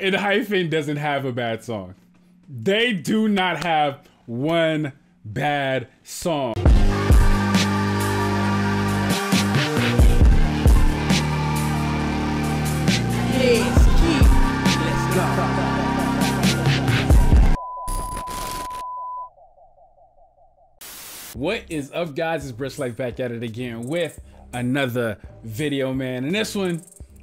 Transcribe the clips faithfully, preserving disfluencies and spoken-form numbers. ENHYPEN doesn't have a bad song. They do not have one bad song. Yes, let's go. What is up, guys? It's BRISxLIFE back at it again with another video, man. And this one,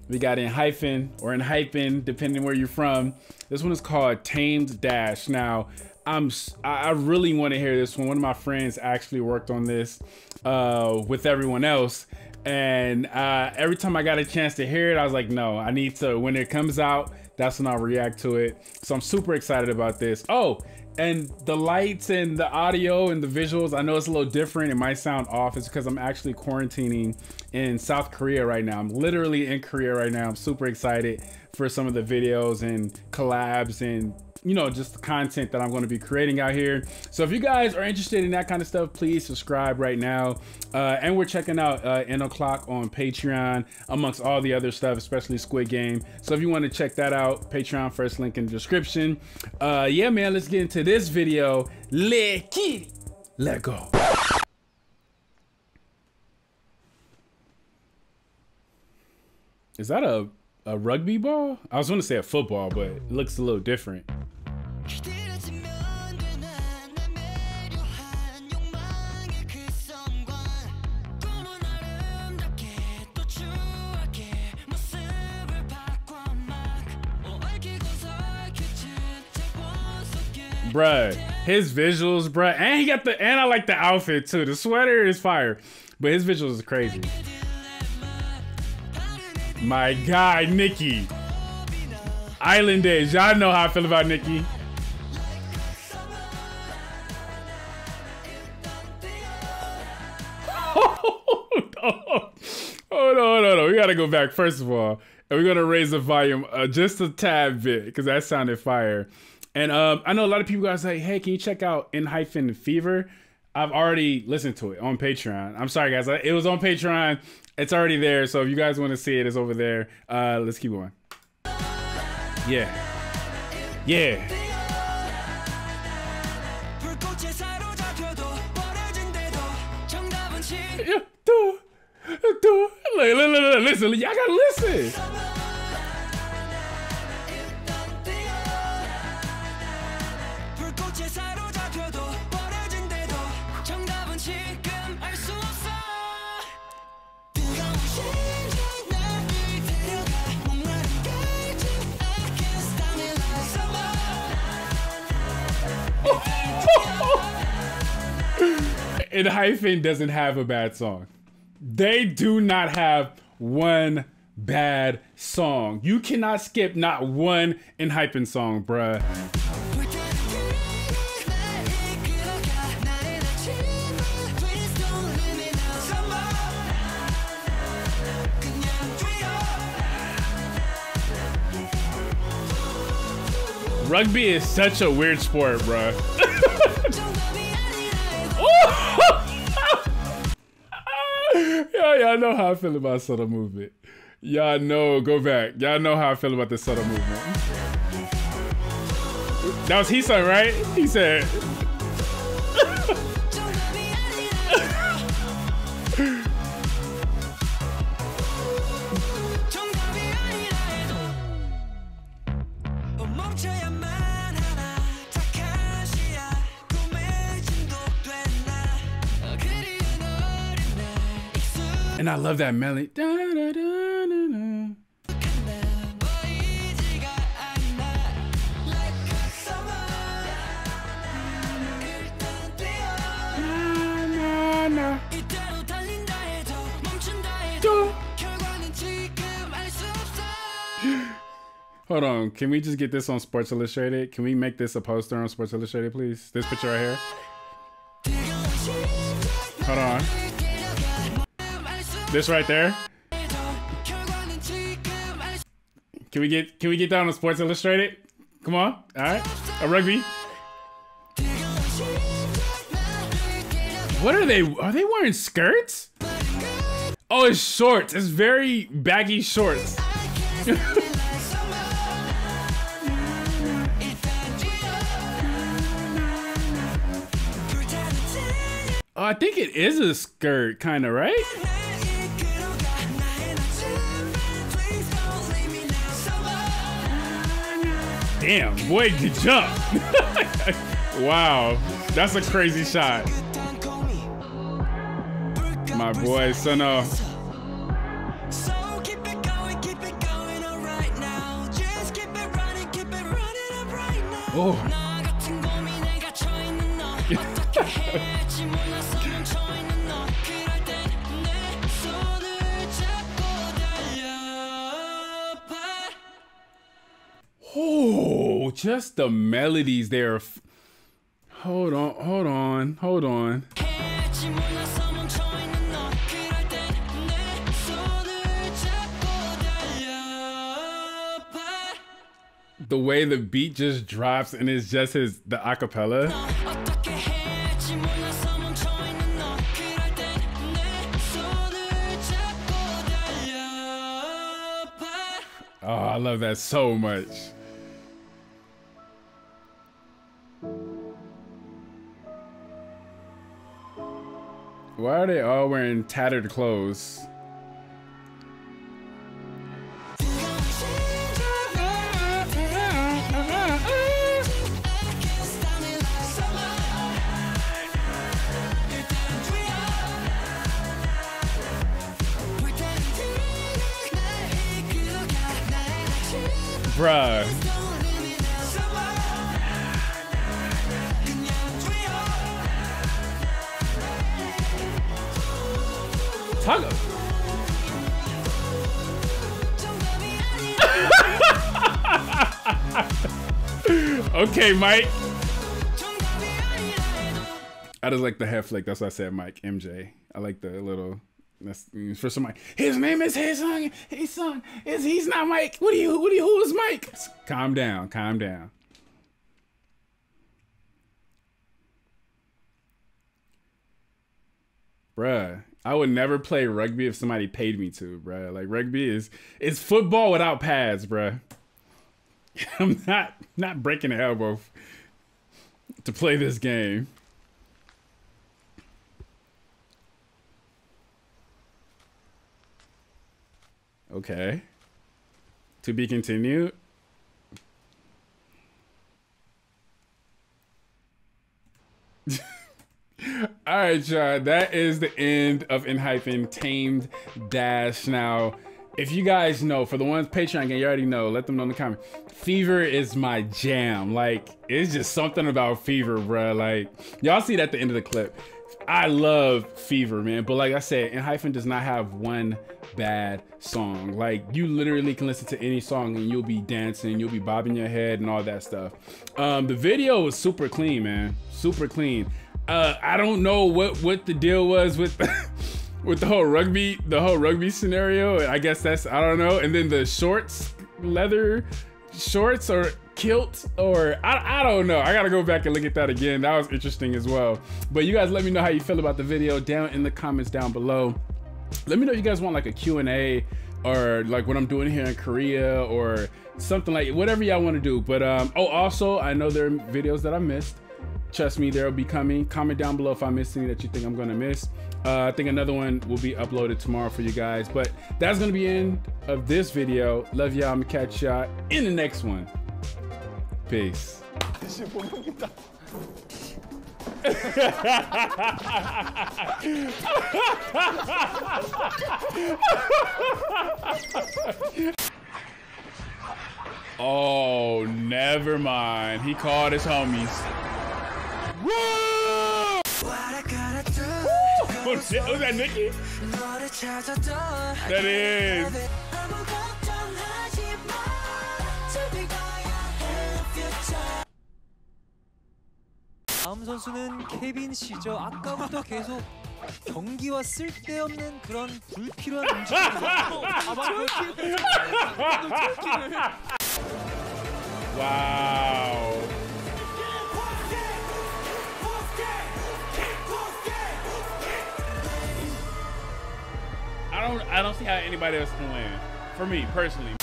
we got ENHYPEN or ENHYPEN, depending where you're from. This one is called Tamed-Dashed. Now, I'm I really want to hear this one. One of my friends actually worked on this uh, with everyone else, and uh, every time I got a chance to hear it, I was like, no, I need to. When it comes out, that's when I'll react to it. So I'm super excited about this. Oh, and the lights and the audio and the visuals, I know it's a little different. It might sound off. It's because I'm actually quarantining in South Korea right now. I'm literally in Korea right now. I'm super excited for some of the videos and collabs and, you know, just the content that I'm going to be creating out here. So if you guys are interested in that kind of stuff, please subscribe right now. Uh, and we're checking out uh, InnoClock on Patreon, amongst all the other stuff, especially Squid Game. So if you want to check that out, Patreon, first link in the description. Uh, yeah, man, let's get into this video. Let's get it. Let's go. Is that a, a rugby ball? I was going to say a football, but it looks a little different. Bruh, his visuals, bruh, and he got the, and I like the outfit too. The sweater is fire, but his visuals is crazy. My guy, Nikki. Island Days, y'all know how I feel about Nikki. Oh, no, oh, no, no, no. We gotta go back first of all. And we're gonna raise the volume uh, just a tad bit, because that sounded fire. And um, I know a lot of people guys like, hey, can you check out ENHYPEN Fever? I've already listened to it on Patreon. I'm sorry, guys. It was on Patreon. It's already there. So if you guys want to see it, it's over there. Uh, let's keep going. Yeah. Yeah. Listen, y'all gotta listen. ENHYPEN doesn't have a bad song. They do not have one bad song. You cannot skip not one ENHYPEN song, bruh. Rugby is such a weird sport, bruh. Y'all know how I feel about subtle movement. Y'all know, go back. Y'all know how I feel about the subtle movement. That was he said, right? He said. And I love that melody. Da, da, da, da, da. Na, na, na. Hold on, can we just get this on Sports Illustrated? Can we make this a poster on Sports Illustrated, please? This picture right here. Hold on. This right there. Can we get can we get that on Sports Illustrated? Come on, all right, a rugby. What are they? Are they wearing skirts? Oh, it's shorts. It's very baggy shorts. Oh, I think it is a skirt, kind of, right? Damn, boy, good jump. Wow, that's a crazy shot. My boy, son of... Oh. Oh, just the melodies there. Hold on, hold on, hold on. The way the beat just drops and it's just his, the acapella. Oh, I love that so much. Why are they all wearing tattered clothes? Bruh. Taco. Okay, Mike. I just like the head flick. That's why I said Mike, M J. I like the little... That's for somebody. His name is Haesung. Haesung is he's not Mike. What do you? What do you? Who is Mike? Calm down. Calm down. Bruh, I would never play rugby if somebody paid me to, bruh. Like rugby is it's football without pads, bruh. I'm not not breaking an elbow to play this game. Okay. To be continued. All right, y'all. That is the end of ENHYPEN Tamed-Dashed. Now, if you guys know, for the ones Patreon gang, you already know. Let them know in the comment. Fever is my jam. Like, it's just something about Fever, bro. Like, y'all see that at the end of the clip. I love Fever, man. But like I said, ENHYPEN does not have one bad song. Like, you literally can listen to any song and you'll be dancing, you'll be bobbing your head and all that stuff. Um, the video was super clean, man. Super clean. Uh, I don't know what, what the deal was with, with the whole rugby, the whole rugby scenario. I guess that's, I don't know. And then the shorts, leather shorts or kilt, or I, I don't know. I gotta go back and look at that again. That was interesting as well. But you guys let me know how you feel about the video down in the comments down below. Let me know if you guys want like a Q and A or like what I'm doing here in Korea or something, like whatever y'all want to do. But um oh, also I know there are videos that I missed. Trust me, they'll be coming. Comment down below if I missed any that you think I'm gonna miss. Uh, I think another one will be uploaded tomorrow for you guys. But that's gonna be the end of this video. Love y'all. I'm gonna catch y'all in the next one. Peace. Oh, never mind. He called his homies. Whoa! Woo! Was that Nikki? That is. 다음 선수는 케빈 씨죠. 아까부터 계속 경기와 쓸데없는 그런 불필요한 움직임으로 와우. I don't I don't see how anybody else can win. For me personally.